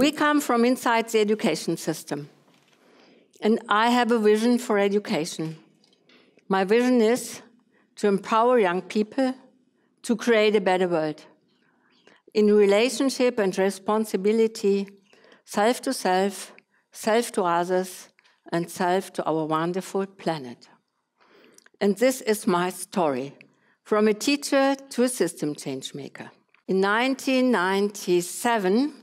We come from inside the education system. And I have a vision for education. My vision is to empower young people to create a better world. In relationship and responsibility, self to self, self to others, and self to our wonderful planet. And this is my story, from a teacher to a system change maker. In 1997,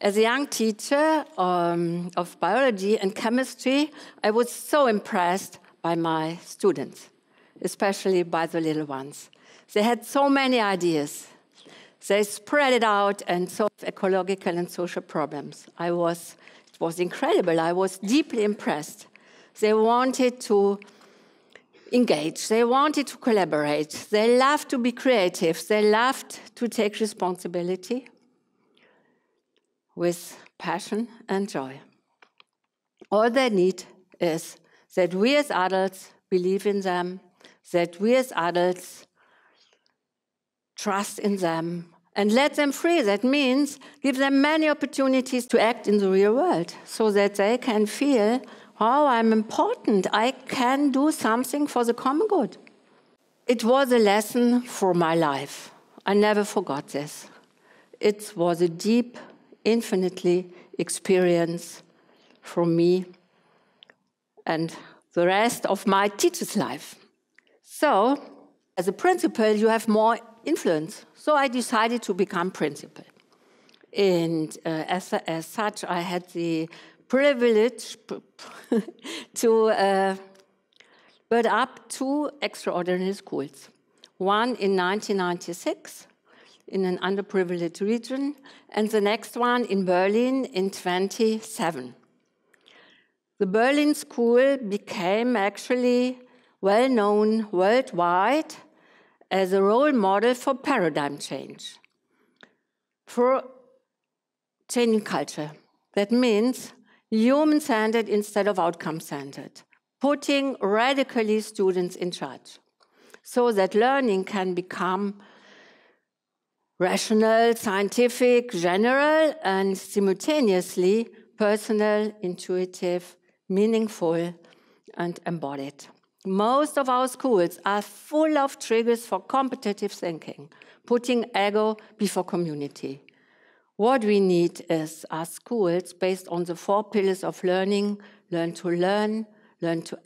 as a young teacher of biology and chemistry, I was so impressed by my students, especially by the little ones. They had so many ideas. They spread it out and solved ecological and social problems. It was incredible. I was deeply impressed. They wanted to engage. They wanted to collaborate. They loved to be creative. They loved to take responsibility with passion and joy. All they need is that we as adults believe in them, that we as adults trust in them, and let them free. That means give them many opportunities to act in the real world, so that they can feel, oh, I'm important, I can do something for the common good. It was a lesson for my life. I never forgot this. It was a deep, infinitely experience for me and the rest of my teacher's life. So, as a principal, you have more influence. So I decided to become principal. And as such, I had the privilege to build up 2 extraordinary schools. One in 1996 in an underprivileged region, and the next one in Berlin in 2007. The Berlin school became actually well-known worldwide as a role model for paradigm change, for changing culture. That means human-centered instead of outcome-centered, putting radically students in charge, so that learning can become rational, scientific, general, and simultaneously personal, intuitive, meaningful, and embodied. Most of our schools are full of triggers for competitive thinking, putting ego before community. What we need are schools based on the 4 pillars of learning: learn to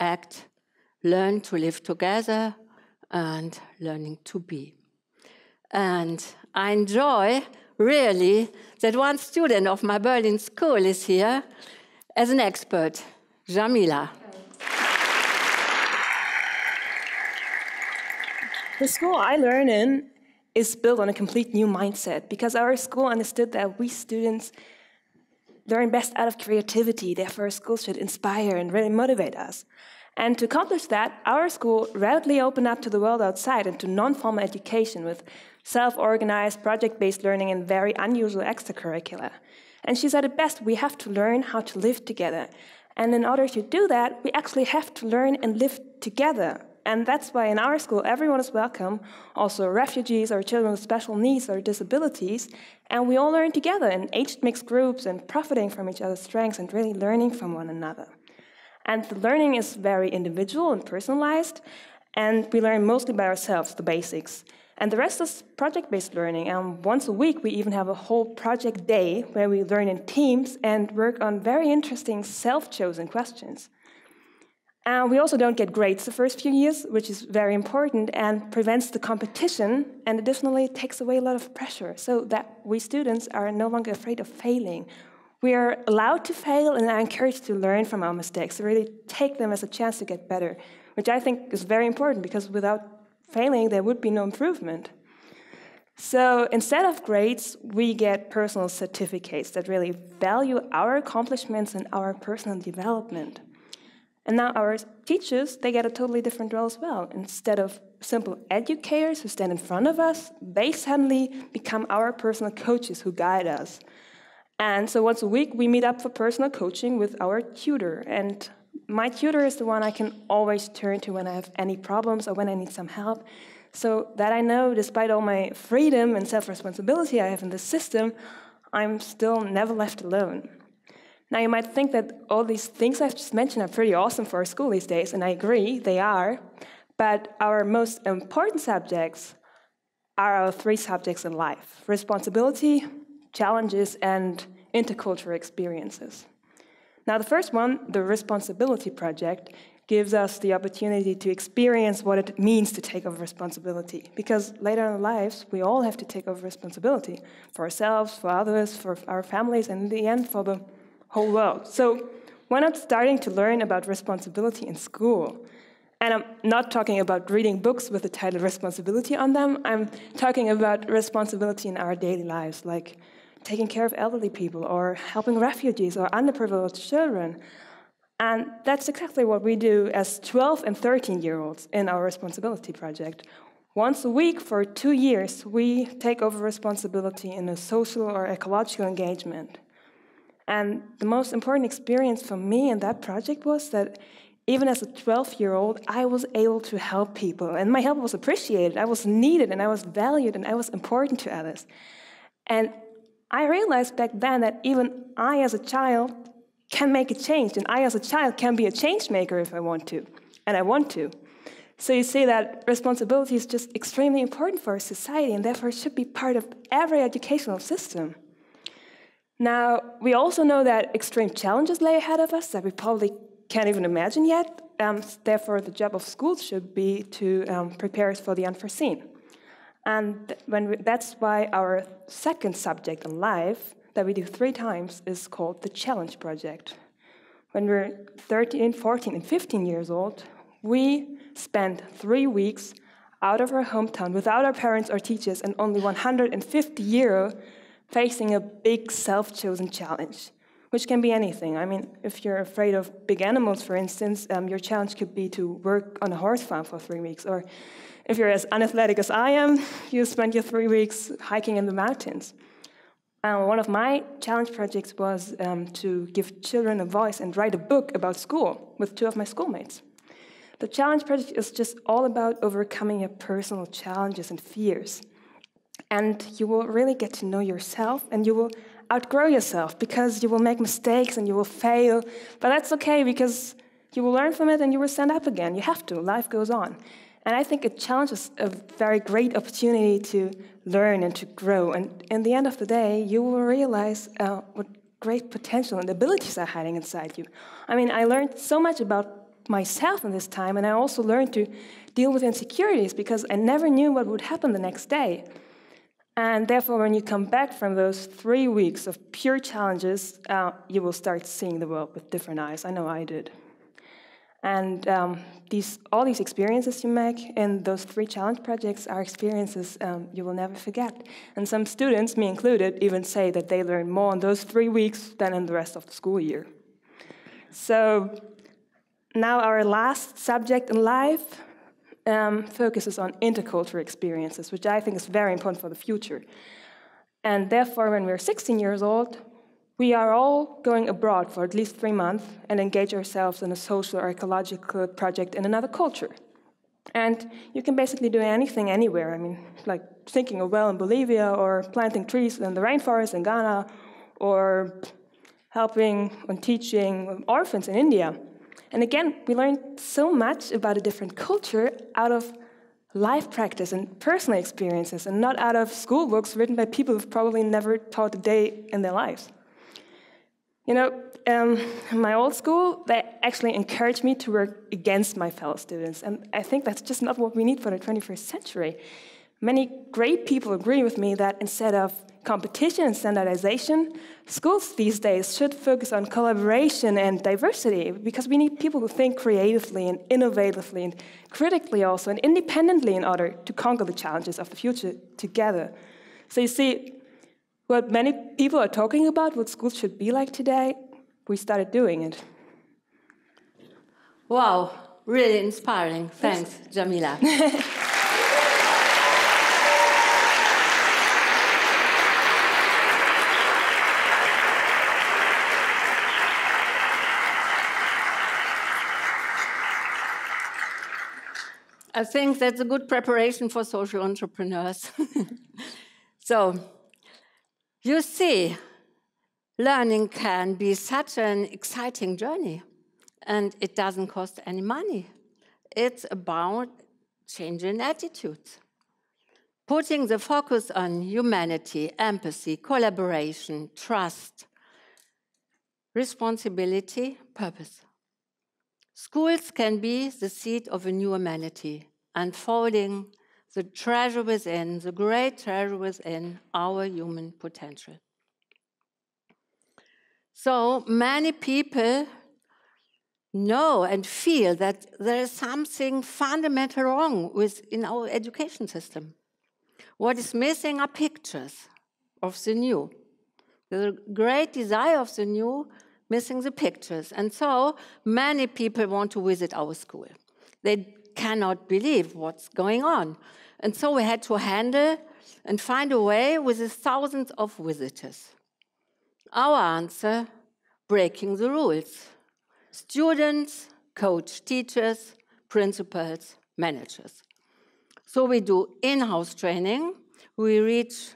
act, learn to live together, and learning to be. And I enjoy really that one student of my Berlin school is here as an expert, Jamila. The school I learn in is built on a complete new mindset, because our school understood that we students learn best out of creativity. Therefore, our school should inspire and really motivate us. And to accomplish that, our school radically opened up to the world outside and to non-formal education with self-organized, project-based learning and very unusual extracurricular. And she said it best: we have to learn how to live together. And in order to do that, we actually have to learn and live together. And that's why in our school, everyone is welcome, also refugees or children with special needs or disabilities. And we all learn together in aged mixed groups and profiting from each other's strengths and really learning from one another. And the learning is very individual and personalized. And we learn mostly by ourselves, the basics. And the rest is project-based learning. And once a week, we even have a whole project day where we learn in teams and work on very interesting self-chosen questions. And we also don't get grades the first few years, which is very important and prevents the competition, and additionally takes away a lot of pressure, so that we students are no longer afraid of failing. We are allowed to fail and are encouraged to learn from our mistakes, to really take them as a chance to get better, which I think is very important, because without failing there would be no improvement. So instead of grades, we get personal certificates that really value our accomplishments and our personal development. And now our teachers, they get a totally different role as well. Instead of simple educators who stand in front of us, they suddenly become our personal coaches who guide us. And so once a week, we meet up for personal coaching with our tutor. And my tutor is the one I can always turn to when I have any problems or when I need some help, so that I know, despite all my freedom and self-responsibility I have in this system, I'm still never left alone. Now you might think that all these things I've just mentioned are pretty awesome for our school these days, and I agree, they are, but our most important subjects are our three subjects in life: responsibility, challenges, and intercultural experiences. Now the first one, the responsibility project, gives us the opportunity to experience what it means to take over responsibility. Because later in our lives, we all have to take over responsibility for ourselves, for others, for our families, and in the end, for the whole world. So why not starting to learn about responsibility in school? And I'm not talking about reading books with the title Responsibility on them. I'm talking about responsibility in our daily lives, like taking care of elderly people, or helping refugees, or underprivileged children. And that's exactly what we do as 12- and 13-year-olds in our responsibility project. Once a week for 2 years, we take over responsibility in a social or ecological engagement. And the most important experience for me in that project was that even as a 12-year-old, I was able to help people. And my help was appreciated, I was needed, and I was valued, and I was important to others. And I realized back then that even I as a child can make a change, and I as a child can be a change maker if I want to, and I want to. So you see that responsibility is just extremely important for our society, and therefore it should be part of every educational system. Now, we also know that extreme challenges lay ahead of us that we probably can't even imagine yet, therefore the job of schools should be to prepare us for the unforeseen. And that's why our second subject in life, that we do 3 times, is called the Challenge Project. When we're 13, 14, and 15 years old, we spend 3 weeks out of our hometown without our parents or teachers and only 150 euro facing a big self-chosen challenge, which can be anything. I mean, if you're afraid of big animals, for instance, your challenge could be to work on a horse farm for 3 weeks. Or if you're as unathletic as I am, you spend your 3 weeks hiking in the mountains. One of my challenge projects was to give children a voice and write a book about school with 2 of my schoolmates. The challenge project is just all about overcoming your personal challenges and fears. And you will really get to know yourself, and you will outgrow yourself, because you will make mistakes and you will fail. But that's okay, because you will learn from it and you will stand up again. You have to, life goes on. And I think a challenge is a very great opportunity to learn and to grow. And in the end of the day, you will realize what great potential and abilities are hiding inside you. I mean, I learned so much about myself in this time, and I also learned to deal with insecurities, because I never knew what would happen the next day. And therefore, when you come back from those 3 weeks of pure challenges, you will start seeing the world with different eyes. I know I did. And all these experiences you make in those 3 challenge projects are experiences you will never forget. And some students, me included, even say that they learn more in those 3 weeks than in the rest of the school year. So now our last subject in life focuses on intercultural experiences, which I think is very important for the future. And therefore, when we're 16 years old, we are all going abroad for at least 3 months and engage ourselves in a social or ecological project in another culture. And you can basically do anything anywhere. I mean, like sinking a well in Bolivia, or planting trees in the rainforest in Ghana, or helping and teaching orphans in India. And again, we learned so much about a different culture out of life practice and personal experiences, and not out of school books written by people who've probably never taught a day in their lives. You know, in my old school, they actually encouraged me to work against my fellow students, and I think that's just not what we need for the 21st century. Many great people agree with me that instead of competition and standardization, schools these days should focus on collaboration and diversity, because we need people who think creatively and innovatively and critically also and independently in order to conquer the challenges of the future together. So you see, what many people are talking about, what schools should be like today, we started doing it. Wow, really inspiring. Thanks, Jamila. I think that's a good preparation for social entrepreneurs. So. You see, learning can be such an exciting journey, and it doesn't cost any money. It's about changing attitudes, putting the focus on humanity, empathy, collaboration, trust, responsibility, purpose. Schools can be the seat of a new humanity, unfolding the treasure within, the great treasure within our human potential. So many people know and feel that there is something fundamentally wrong in our education system. What is missing are pictures of the new. There's a great desire of the new, missing the pictures. And so many people want to visit our school. They cannot believe what's going on. And so we had to handle and find a way with the thousands of visitors. Our answer, breaking the rules. Students, coach, teachers, principals, managers. So we do in-house training. We reach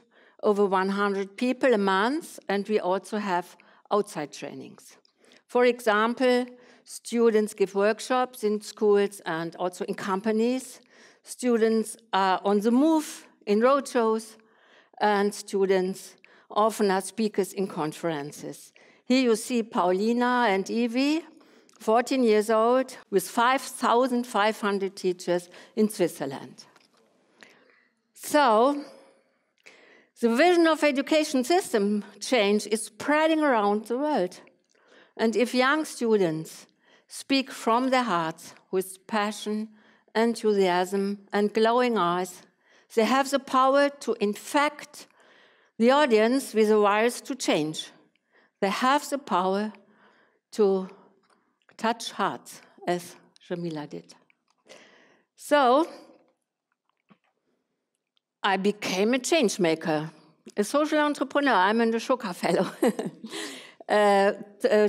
over 100 people a month, and we also have outside trainings. For example, students give workshops in schools and also in companies. Students are on the move in roadshows, and students often are speakers in conferences. Here you see Paulina and Evie, 14 years old, with 5,500 teachers in Switzerland. So the vision of education system change is spreading around the world. And if young students speak from their hearts with passion, enthusiasm, and glowing eyes, they have the power to infect the audience with a virus to change. They have the power to touch hearts, as Jamila did. So I became a change maker, a social entrepreneur. I'm an Ashoka fellow.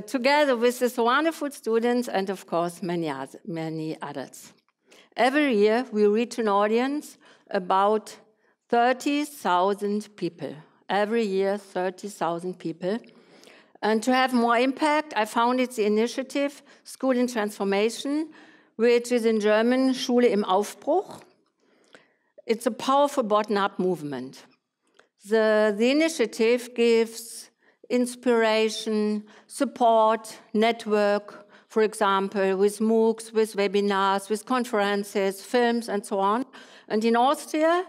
Together with these wonderful students and, of course, many adults. Every year, we reach an audience about 30,000 people. Every year, 30,000 people. And to have more impact, I founded the initiative School in Transformation, which is in German, Schule im Aufbruch. It's a powerful bottom-up movement. The initiative gives inspiration, support, network, for example, with MOOCs, with webinars, with conferences, films, and so on. And in Austria,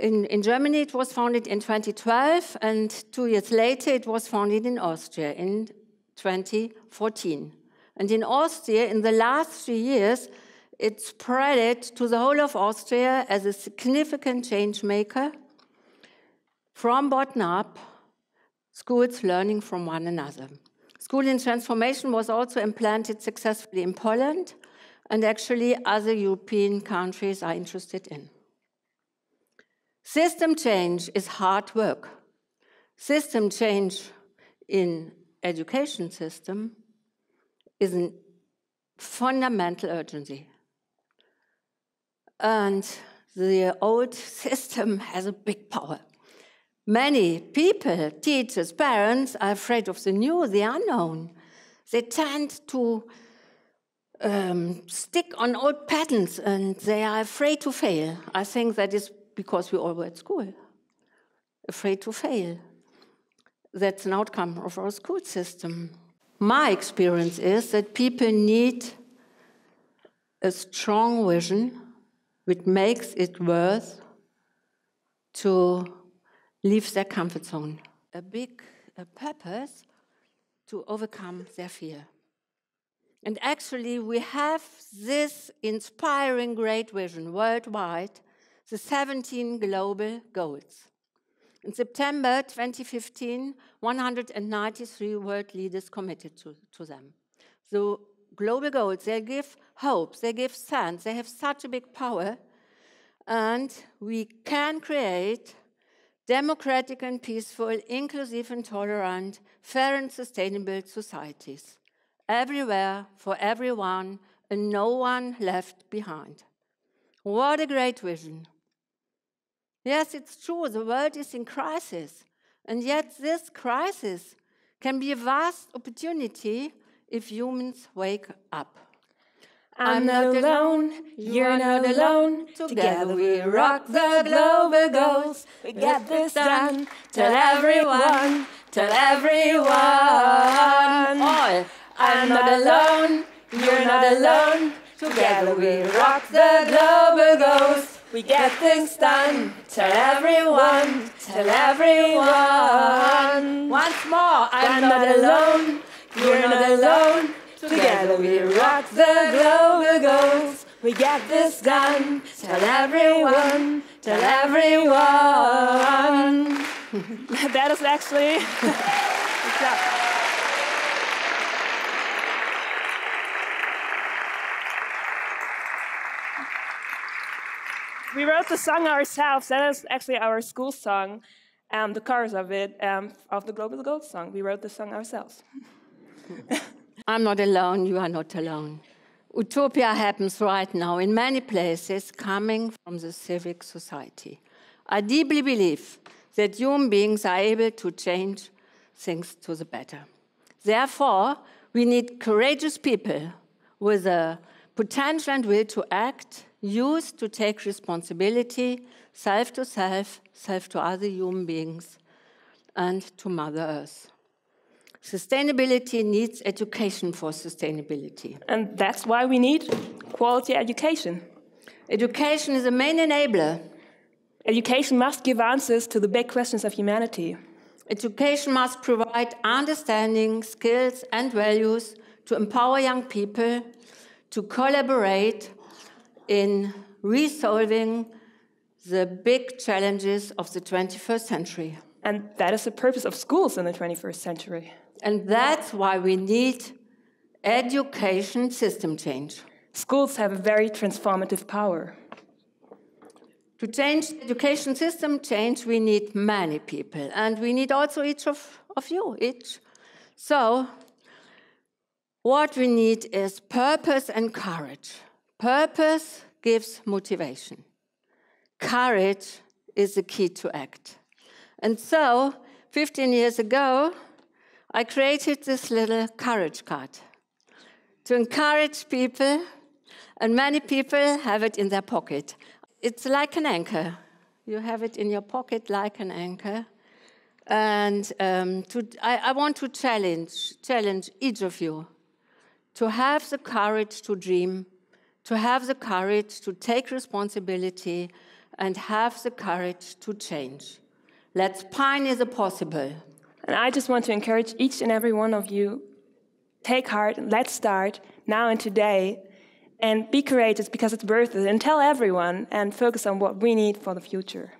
in Germany, it was founded in 2012, and 2 years later, it was founded in Austria in 2014. And in Austria, in the last 3 years, it spread it to the whole of Austria as a significant change maker from bottom up, schools learning from one another. School in Transformation was also implanted successfully in Poland, and actually other European countries are interested in. System change is hard work. System change in education system is a fundamental urgency. And the old system has a big power. Many people, teachers, parents, are afraid of the new, the unknown. They tend to stick on old patterns, and they are afraid to fail. I think that is because we all were at school, afraid to fail. That's an outcome of our school system. My experience is that people need a strong vision which makes it worth to leave their comfort zone, a purpose to overcome their fear. And actually, we have this inspiring great vision worldwide, the 17 global goals. In September 2015, 193 world leaders committed to them. The global goals, they give hope, they give sense, they have such a big power, and we can create democratic and peaceful, inclusive and tolerant, fair and sustainable societies. Everywhere, for everyone, and no one left behind. What a great vision. Yes, it's true, the world is in crisis, And yet this crisis can be a vast opportunity if humans wake up. I'm not alone, you're not alone, together we rock the global goals. We get this done, tell everyone all. I'm not alone, you're not alone, together we rock the global goals. We get things done, tell everyone. Once more, I'm not alone, you're not alone, together we rock the global goals. We get this done, tell everyone. That is actually... Good job. We wrote the song ourselves. That is actually our school song, the chorus of it, of the Global Goals song. We wrote the song ourselves. I'm not alone, you are not alone. Utopia happens right now in many places, coming from the civic society. I deeply believe that human beings are able to change things to the better. Therefore, we need courageous people with a potential and will to act, used to take responsibility, self to self, self to other human beings, and to Mother Earth. Sustainability needs education for sustainability. And that's why we need quality education. Education is a main enabler. Education must give answers to the big questions of humanity. Education must provide understanding, skills, and values to empower young people to collaborate in resolving the big challenges of the 21st century. And that is the purpose of schools in the 21st century. And that's why we need education system change. Schools have a very transformative power. To change the education system change, we need many people. And we need also each of you, each. So what we need is purpose and courage. Purpose gives motivation. Courage is the key to act. And so, 15 years ago, I created this little courage card to encourage people, and many people have it in their pocket. It's like an anchor. You have it in your pocket like an anchor. And I want to challenge each of you to have the courage to dream, to have the courage to take responsibility, and have the courage to change. Let's pioneer the possible. And I just want to encourage each and every one of you, take heart, and let's start now and today, and be courageous because it's worth it, and tell everyone, and focus on what we need for the future.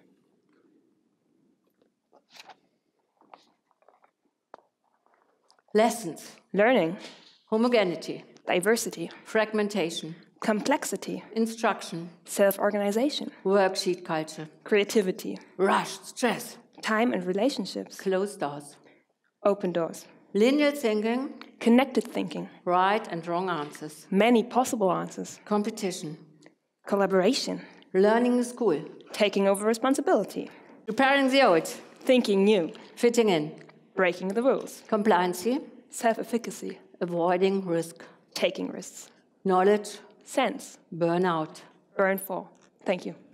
Lessons. Learning. Homogeneity. Diversity. Fragmentation. Complexity. Instruction. Self-organization. Worksheet culture. Creativity. Rush, stress. Time and relationships. Closed doors. Open doors. Linear thinking. Connected thinking. Right and wrong answers. Many possible answers. Competition. Collaboration. Learning in school. Taking over responsibility. Repairing the old. Thinking new. Fitting in. Breaking the rules. Compliancy. Self-efficacy. Avoiding risk. Taking risks. Knowledge. Sense. Burnout. Burn for. Thank you.